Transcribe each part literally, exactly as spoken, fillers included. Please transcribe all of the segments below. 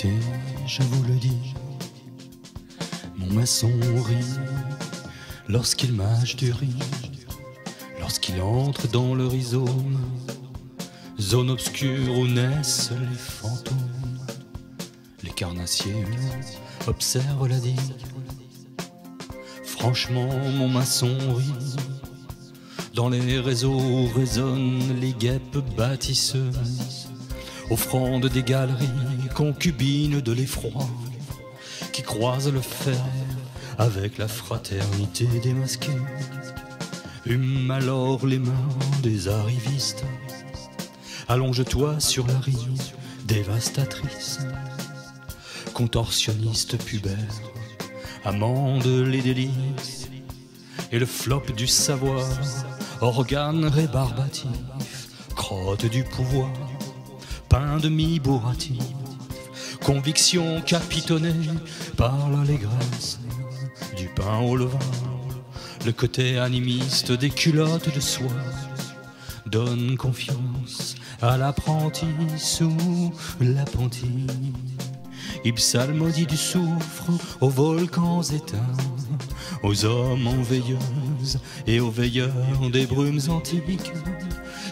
Écoutez, je vous le dis, mon maçon rit lorsqu'il mâche du riz, lorsqu'il entre dans le rhizome, zone obscure où naissent les fantômes. Les carnassiers observent la digue. Franchement, mon maçon rit. Dans les réseaux où résonnent les guêpes bâtisseuses, offrandes des galeries, concubines de l'effroi, qui croisent le fer avec la fraternité démasquée, hument alors les mains des arrivistes. Allonge-toi sur la rive dévastatrice, contorsionniste pubère, amende les délices et le flop du savoir, organe rébarbatif, crotte du pouvoir, pain de mie bourratif, conviction capitonnée par l'allégresse du pain au levain. Le côté animiste des culottes de soie donne confiance à l'apprenti sous l'apprenti. Il psalmodie du soufre aux volcans éteints, aux hommes en veilleuse et aux veilleurs des brumes antiques,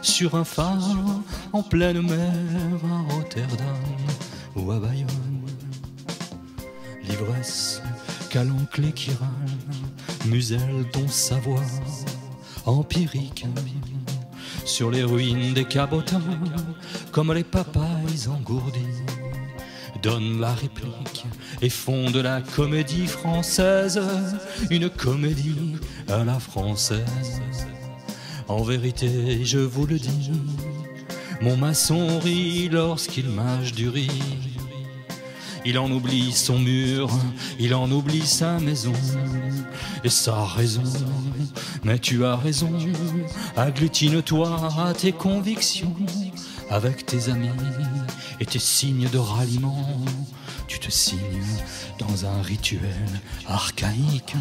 sur un phare en pleine mer à Rotterdam ou à Bayonne. L'ivresse calancle qui râle muselle ton savoir empirique, sur les ruines des cabotins comme les papayes engourdis, donne la réplique et font de la comédie française une comédie à la française. En vérité, je vous le dis, mon maçon rit lorsqu'il mâche du riz. Il en oublie son mur, il en oublie sa maison et sa raison. Mais tu as raison, agglutine-toi à tes convictions, avec tes amis et tes signes de ralliement. Tu te signes dans un rituel archaïque,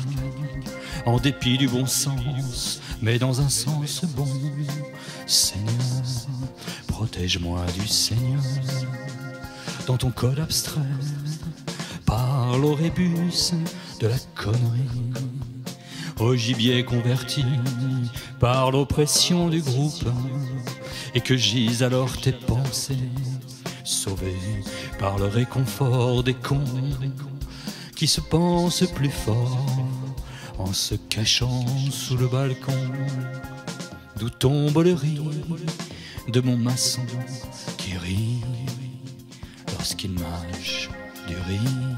en dépit du bon sens, mais dans un sens bon. Seigneur, protège-moi du Seigneur. Dans ton code abstrait, par l'orébus de la connerie, au gibier converti par l'oppression du groupe, et que gisent alors tes pensées, sauvées par le réconfort des cons, qui se pensent plus fort en se cachant sous le balcon, d'où tombe le riz de mon maçon qui rit lorsqu'il mâche du riz.